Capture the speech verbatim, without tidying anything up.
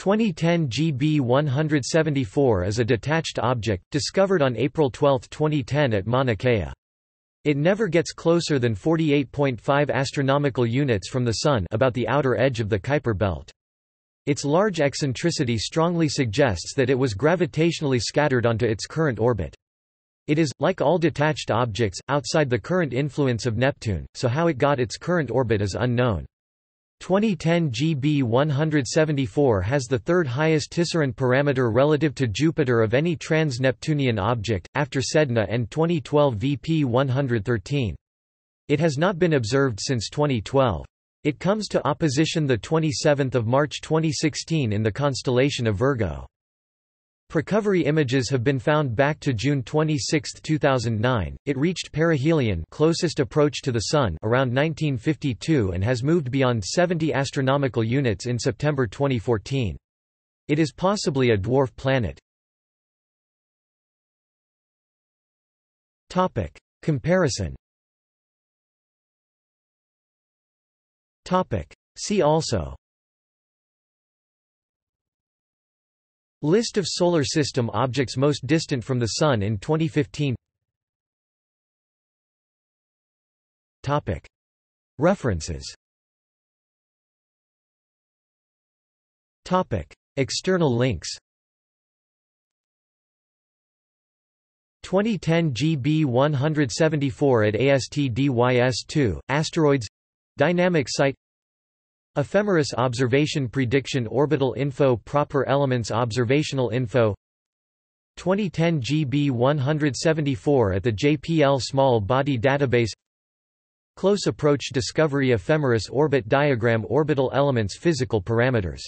twenty ten G B one seventy-four is a detached object, discovered on April twelfth twenty ten at Mauna Kea. It never gets closer than forty-eight point five astronomical units from the Sun, about the outer edge of the Kuiper belt. Its large eccentricity strongly suggests that it was gravitationally scattered onto its current orbit. It is, like all detached objects, outside the current influence of Neptune, so how it got its current orbit is unknown. twenty ten G B one seventy-four has the third highest Tisserand parameter relative to Jupiter of any trans-Neptunian object, after Sedna and twenty twelve V P one thirteen. It has not been observed since twenty twelve. It comes to opposition the twenty-seventh of March twenty sixteen in the constellation of Virgo. Precovery images have been found back to June twenty-sixth two thousand nine. It reached perihelion, closest approach to the Sun, around nineteen fifty-two and has moved beyond seventy astronomical units in September twenty fourteen. It is possibly a dwarf planet. Topic: Comparison. Topic: See also. List of Solar System objects most distant from the Sun in twenty fifteen. Topic. References. Topic. External links. twenty ten G B one seventy-four at A S T D Y S two, Asteroids Dynamic Site. Ephemeris Observation Prediction Orbital Info Proper Elements Observational Info. Twenty ten G B one seventy-four at the J P L Small Body Database. Close Approach Discovery Ephemeris Orbit Diagram Orbital Elements Physical Parameters.